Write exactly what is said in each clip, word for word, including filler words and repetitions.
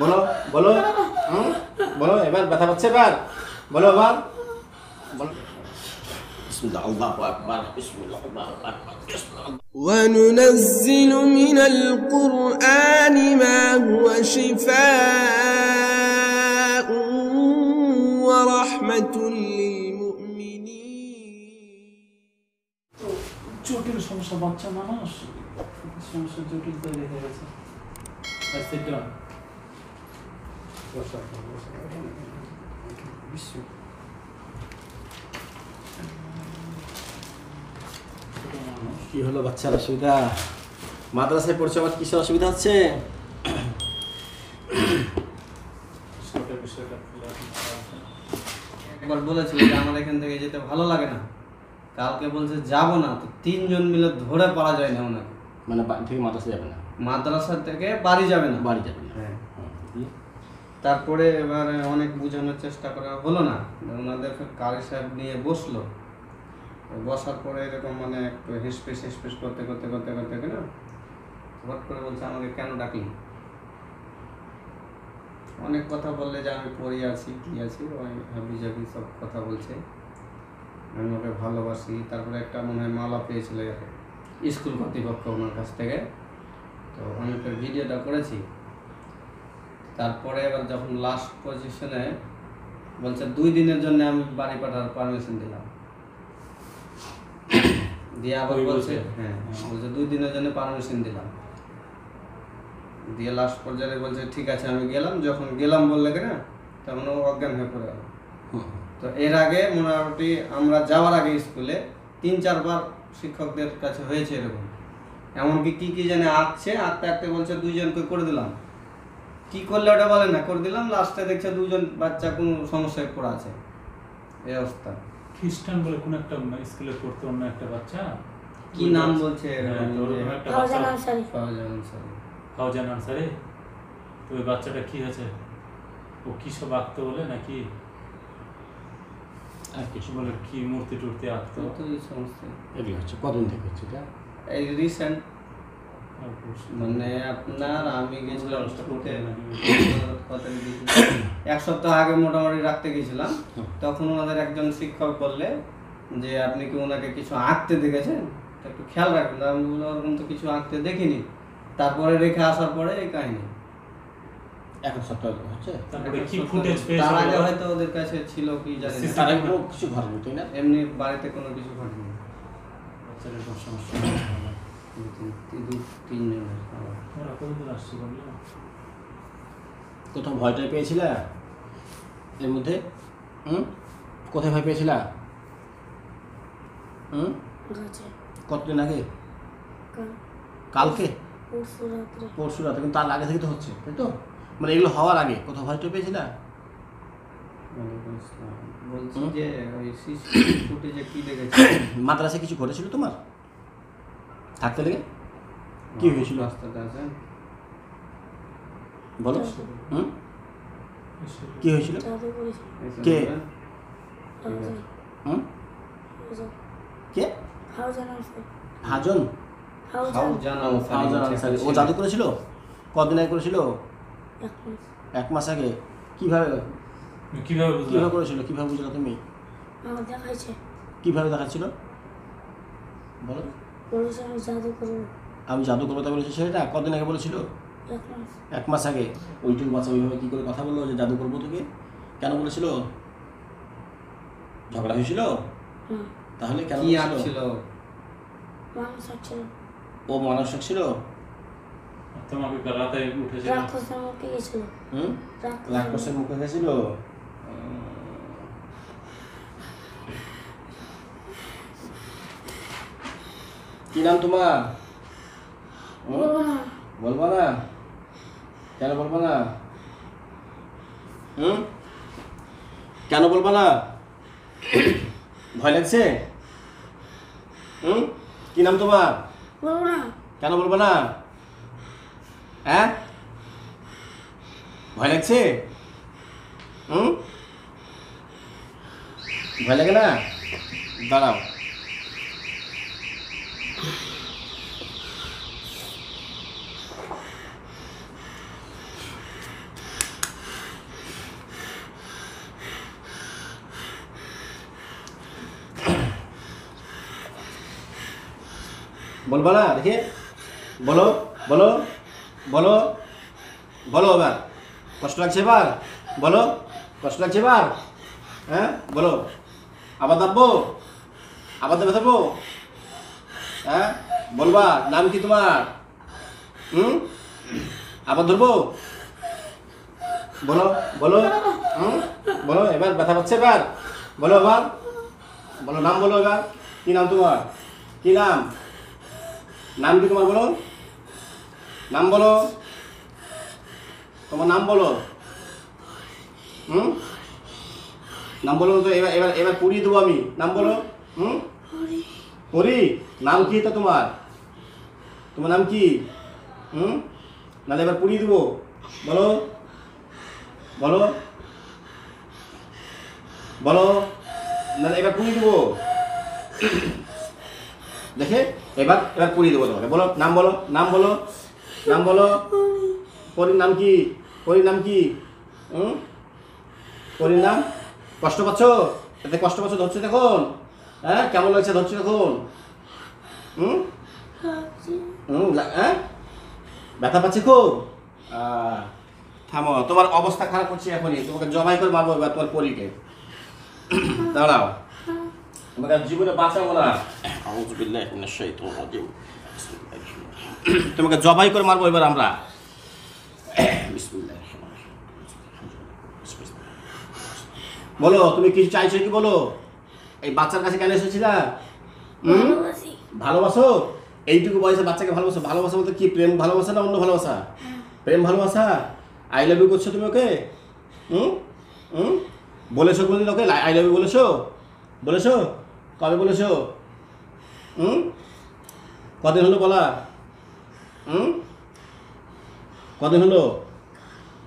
বলো বলো বলো এবার ব্যথা পাচ্ছে, এবার বলো, আবার বলো। وَنُنَزِّلُ مِنَ الْقُرْآنِ مَا هُوَ شِفَاءٌ وَرَحْمَةٌ لِلْمُؤْمِنِينَ জটিল সমস্যা, বাচ্চা মানুষ সমস্যা জটিল করে রেখে গেছে। কি হলো বাচ্চার অসুবিধা? মাদ্রাসায় পড়ছে, আমার কিসের অসুবিধা হচ্ছে? একবার বলেছিল যে আমার এখান থেকে যেতে ভালো লাগে না, কালকে বলছে যাবো না, তো তিনজন মিলে ধরে পারা যায় না ওনাকে। মানে বাড়ি থেকে মাদ্রাসা যাবে না, মাদ্রাসা থেকে বাড়ি যাবে না, বাড়ি যাবে না। হ্যাঁ, তারপরে এবার অনেক বোঝানোর চেষ্টা করা হলো না, ওনাদের কারি সাহেব নিয়ে বসলো। বসার পরে এরকম মানে একটু হেসপেস হেসপেস করতে করতে করতে করতে কেন হট করে বলছে আমাকে কেন ডাকলি। অনেক কথা বললে যে আমি পড়ে আছি, কি আছি, ওই হাবি জাবি সব কথা বলছে, আমি ওকে ভালোবাসি। তারপরে একটা মনে হয় মালা পেয়েছিল স্কুল কর্তৃপক্ষ ওনার কাছ থেকে, তো আমি একটা ভিডিওটা করেছি। তারপরে এবার যখন লাস্ট পজিশনে বলছে দুই দিনের জন্য আমি বাড়ি পাঠার পারমিশন দিলাম, দিয়ে আবার বলছে হ্যাঁ বলছে দুই দিনের জন্য পারমিশন দিলাম, দিয়ে লাস্ট পর্যায়ে বলছে ঠিক আছে আমি গেলাম। যখন গেলাম বললে কিনা তখন ও অজ্ঞান হয়ে পড়ে গেল। তো এর আগে মোটামুটি আমরা যাওয়ার আগে স্কুলে তিন চারবার শিক্ষকদের কাছে হয়েছে এরকম, এমনকি কী কী জানে আঁকছে, আঁকতে আঁকতে বলছে দুইজনকে করে দিলাম, কী করলে ওটা বলে না, করে দিলাম। লাস্টে দেখছে দুজন বাচ্চা কোনো সমস্যায় পড়ে আছে, এই অবস্থা। খ্রিস্টান বলে কোন একটা স্কুলে পড়তো অন্য একটা বাচ্চা, কি নাম বলছে ফাওজান আনসারী, ফাওজান আনসারী। তো ওই বাচ্চাটা কি হয়েছে, ও কি সব আঁকতো বলে নাকি আর কিছু বলে, কি মূর্তি টুর্তি আঁকতো, সমস্যা এগুলো হচ্ছে। কদিন থেকে হচ্ছে এটা? এই রিসেন্ট, মানে আপনার আমি গেছিলাম এক সপ্তাহ আগে মোটামুটি রাখতে গেছিলাম, তখন ওনাদের একজন শিক্ষক বললে যে আপনি কি ওনাকে কিছু আঁকতে দেখেছেন, একটু খেয়াল রাখবেন। আমি বললাম ওরকম তো কিছু আঁকতে দেখিনি। তারপরে রেখে আসার পরে এই কাহিনী এক সপ্তাহ হচ্ছে। তার আগে হয়তো ওদের কাছে ছিল কি জানি কিছু ঘটনা, তাই না? এমনি বাড়িতে কোনো কিছু ঘটনা, বাচ্চাদের সমস্যা কোথাও ভয়টা পেয়েছিল এর মধ্যে। হুম, কোথায় ভয় পেয়েছিল? হুম, কতদিন আগে, কালকে পরশু রাতে, কিন্তু তার আগে থেকে তো হচ্ছে, তাই তো? মানে এগুলো হওয়ার আগে কোথাও ভয়টা পেয়েছিল? মাদ্রাসা কিছু করেছিল তোমার থাকতে লেগে? কি হয়েছিল? বলো কি হয়েছিল? কে কে হাজন ও জাদু করেছিল? কদিন আগে করেছিল? এক মাস আগে। কিভাবে কিভাবে কিভাবে করেছিল? কিভাবে বুঝলো তুমি? কিভাবে দেখাচ্ছিল? বলো। আমি জাদু করবো তাই বলেছি সেটা? কদিন আগে বলেছিল? এক মাস আগে। ওইটুকু বাচ্চা ওইভাবে কী করে কথা বললো যে জাদু করবো তোকে? কেন বলেছিল? ঝগড়া হয়েছিল? তাহলে কেন ছিল? ও মানুষ ছিল? রাক্ষসের মুখে গেছিল? কি নাম তোমার? বলবো না? কেন বলবো না? হুম, কেন বলবো না? ভয় লাগছে? হুম, কি নাম তোমার? কেন বলবো না? হ্যাঁ, ভয় লাগছে? হুম, ভয় লাগে না? দাঁড়াও, বলবো না, দেখে বলো বলো বলো বলো, এবার কষ্ট লাগছে, এবার বলো কষ্ট লাগছে, এবার হ্যাঁ বলো, আবার দাববো, আবার দাবে থাকবো, হ্যাঁ বলবা নাম কি তোমার, হুম আবার ধরবো, বলো বলো, হুম বলো, এবার ব্যথা পাচ্ছে, এবার বলো, এবার বলো নাম, বলো এবার কী নাম তোমার, কী নাম, নাম কি তোমার, বলো নাম, বলো তোমার নাম, বলো হুম নাম বলো তো, এবার এবার এবার পড়িয়ে দেবো আমি, নাম বলো, হুম পড়ি, নাম কি তো তোমার, তোমার নাম কি, হুম নাহলে এবার পড়িয়ে দেবো, বলো বলো বলো, নাহলে এবার পড়িয়ে দেবো, দেখে এবার এবার পড়িয়ে দেবো তোমাকে, বলো নাম, বলো নাম, বলো নাম, বলো পরির নাম কি, পরির নাম কি, হুম পরির নাম, কষ্ট পাচ্ছ, এতে কষ্ট পাচ্ছ ধরছে দেখুন, হ্যাঁ কেমন লাগছে ধরছে দেখুন, হুম হুম হ্যাঁ ব্যথা পাচ্ছে খুব, থামো, তোমার অবস্থা খারাপ করছি এখনই, তোমাকে জমাই করে মারবো এবার তোমার পরিকে, দাঁড়াও, তোমাকে জীবনে বাঁচাবো না, তোমাকে জবাই করে মারবো এবার আমরা, বলো তুমি কিছু চাইছো কি, বলো এই বাচ্চার কাছে কেন এসেছিলা, ভালোবাসো, এইটুকু বয়সে বাচ্চাকে ভালোবাসো, ভালোবাসা বলতে কি, প্রেম ভালোবাসা না অন্য ভালোবাসা, প্রেম ভালোবাসা, আই লাভ ইউ করছো তুমি ওকে, হুম হুম বলেছো কোনদিন ওকে আই লাভ ইউ বলেছো, বলেছো কবে বলেছো, হুম কদিন হলো বলা, হুম কদিন হলো,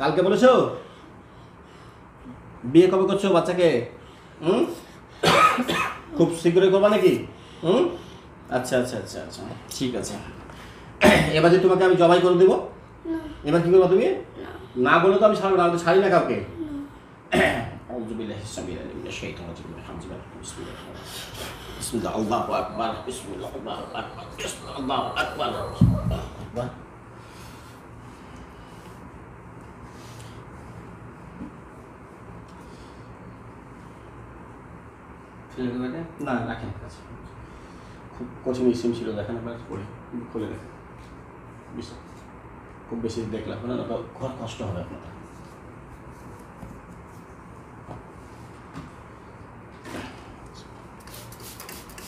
কালকে বলেছো, বিয়ে কবে করছো বাচ্চাকে, হুম খুব শীঘ্রই করবা নাকি, হুম আচ্ছা আচ্ছা আচ্ছা আচ্ছা ঠিক আছে, এবার যে তোমাকে আমি জবাই করে দেবো, এবার কী করবা তুমি, না বলে তো আমি ছাড়বো না, আমি ছাড়ি না কাউকে, না রাখেন খুব কঠিন সিম ছিল, দেখেন এবার খুলে দেখেন, খুব বেশি দেখলাম না, ঘর কষ্ট হবে আপনার,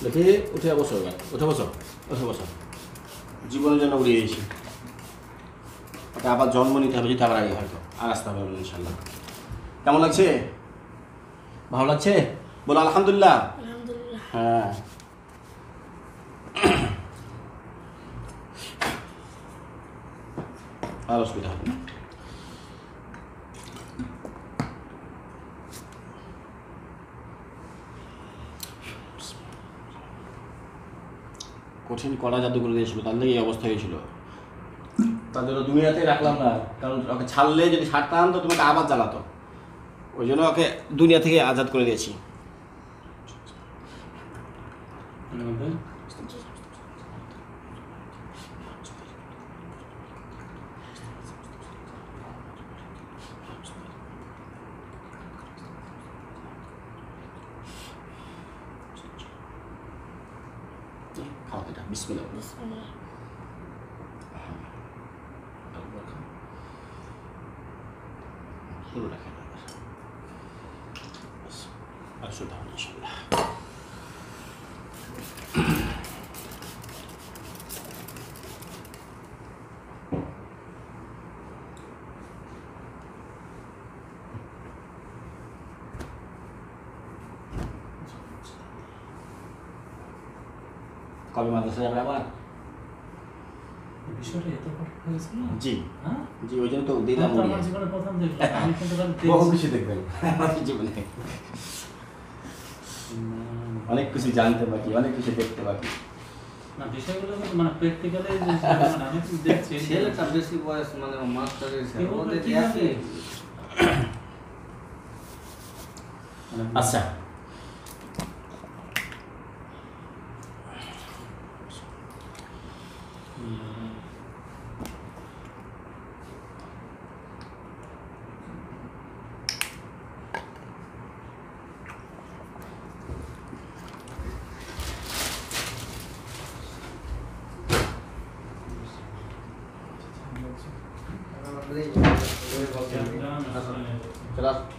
দেখে উঠে বসো, এবার উঠে বসো, উঠে বসো, জীবনের জন্য উড়িয়ে দিয়েছি, ওটা আবার জন্ম নিতে হবে যদি আবার আগে হয়তো আর আসতে হবে, ইনশাল্লাহ। কেমন লাগছে, ভালো লাগছে, বলো আলহামদুলিল্লাহ, হ্যাঁ আর অসুবিধা হবে না, কঠিন কড়া জাদুগুলো দিয়েছিল, তার থেকে এই অবস্থা হয়েছিল, তার জন্য দুনিয়াতে রাখলাম না, কারণ ওকে ছাড়লে যদি ছাড়তাম তো তোমাকে আবার জ্বালাতো, ওই জন্য ওকে দুনিয়া থেকে আজাদ করে দিয়েছি। বিসমিল্লাহ বিসমিল্লাহ শুরু রাখেন, আসুন ইনশাআল্লাহ, কবে মাদ্রাসা যাবে আবার, জি জি ওই জন্য তো দিলাম, অনেক কিছু জানতে বাকি, অনেক কিছু দেখতে বাকি, আচ্ছা ক্লাস